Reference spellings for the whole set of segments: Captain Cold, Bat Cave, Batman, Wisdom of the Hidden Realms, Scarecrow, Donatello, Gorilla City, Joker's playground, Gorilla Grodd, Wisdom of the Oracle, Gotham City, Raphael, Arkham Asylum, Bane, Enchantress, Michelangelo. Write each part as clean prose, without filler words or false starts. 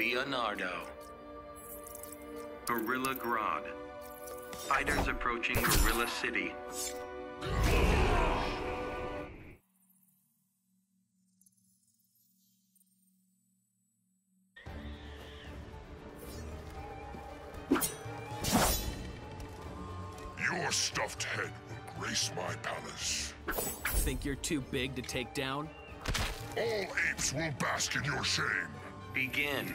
Leonardo. Gorilla Grodd. Fighters approaching Gorilla City. Your stuffed head will grace my palace. Think you're too big to take down? All apes will bask in your shame. Begin.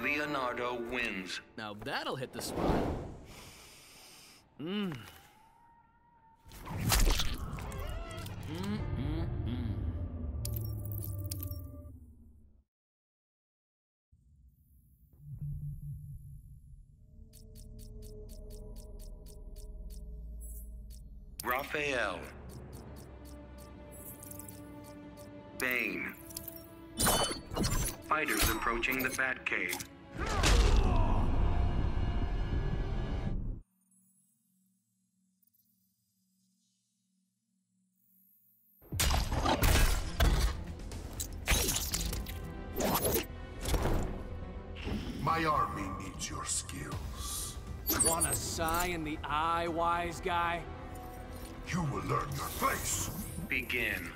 Leonardo wins. Now that'll hit the spot. Raphael. Bane. Fighters approaching the Bat Cave. My army needs your skills. Want a sigh in the eye, wise guy? You will learn your place. Begin.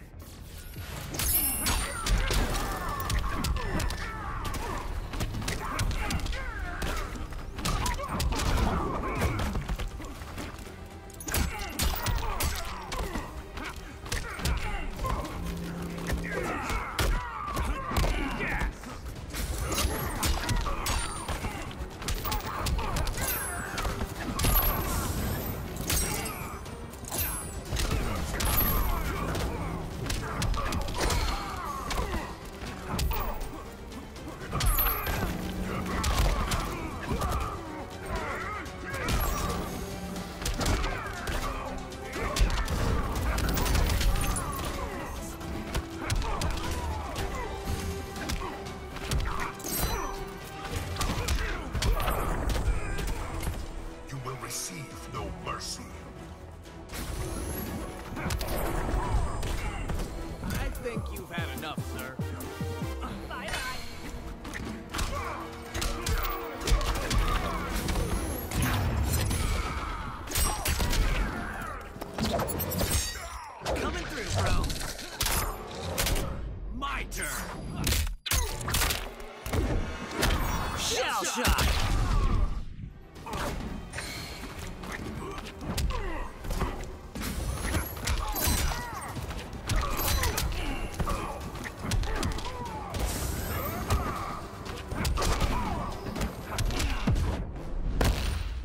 Shell shot!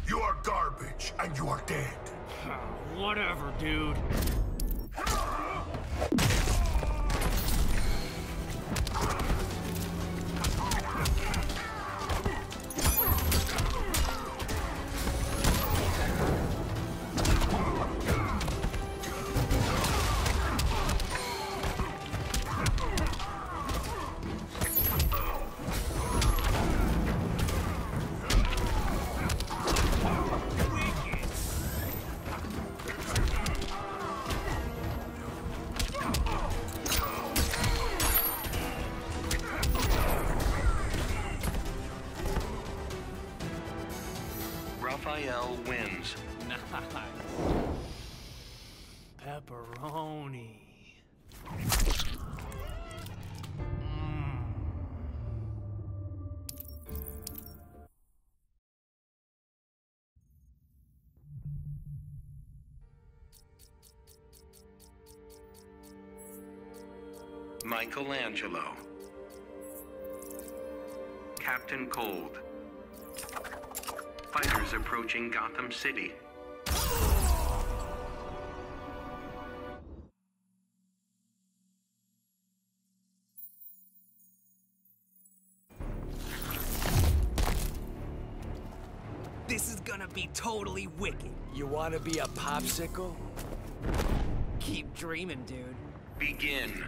You are garbage, and you are dead. Whatever, dude. Raphael wins. Nice. Pepperoni. Michelangelo. Captain Cold. Fighters approaching Gotham City. This is gonna be totally wicked. You wanna be a popsicle? Keep dreaming, dude. Begin.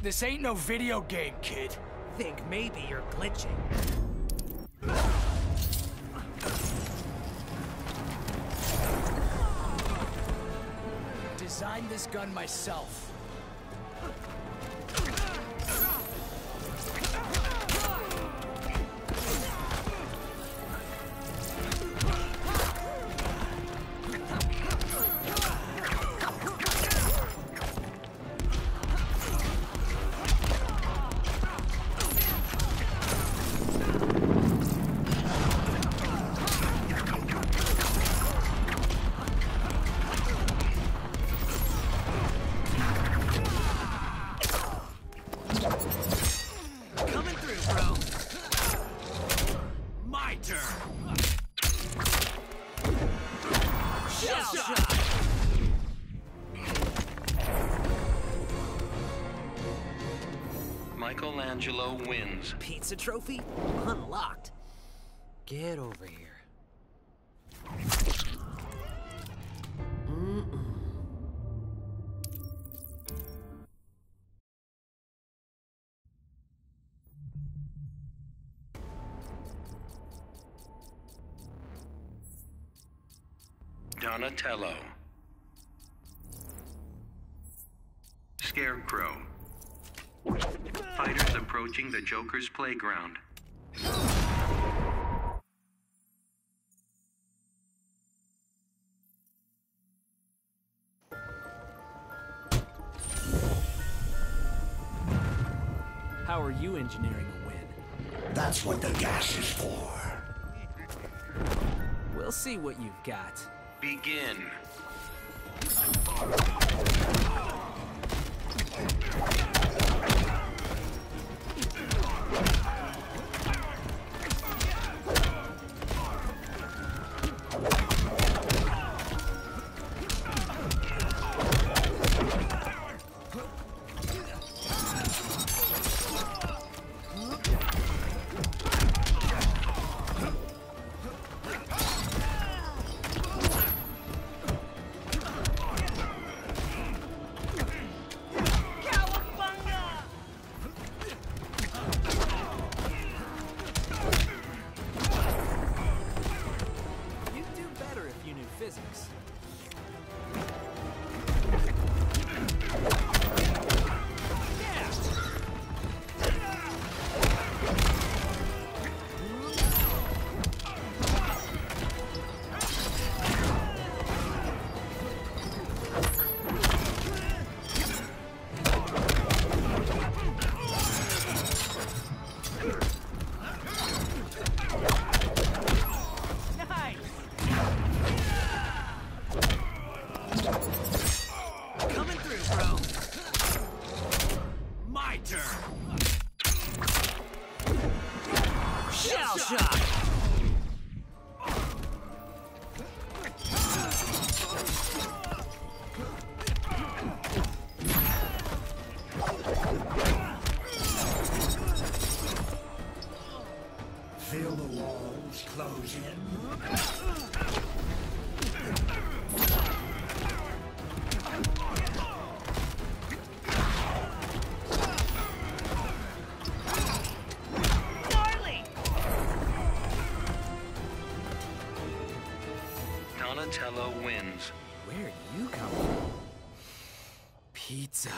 This ain't no video game, kid. Think maybe you're glitching. Designed this gun myself. Michelangelo wins. Pizza trophy unlocked. Get over here. Donatello. Scarecrow. Fighters approaching the Joker's playground. How are you engineering a win? That's what the gas is for. We'll see what you've got. Begin. Donatello wins. Where'd you come from? Pizza.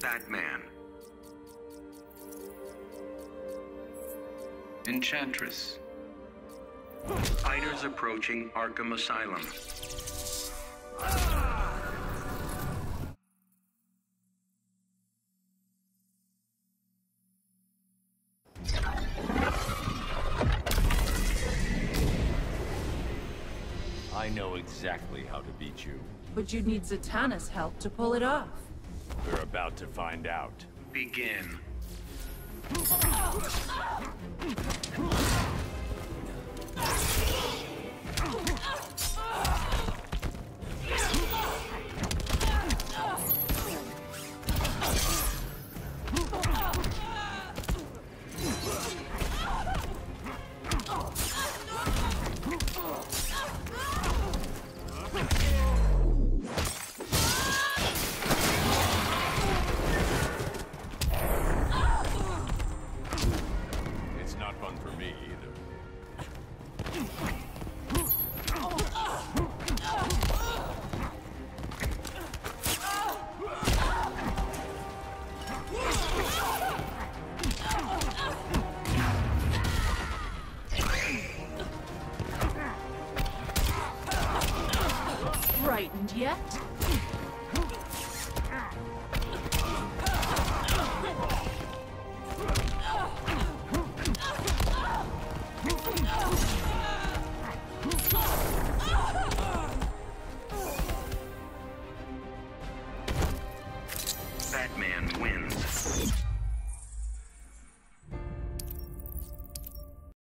Batman. Enchantress. Fighters approaching Arkham Asylum. I know exactly how to beat you. But you'd need Zatanna's help to pull it off. We're about to find out. Begin. Batman wins.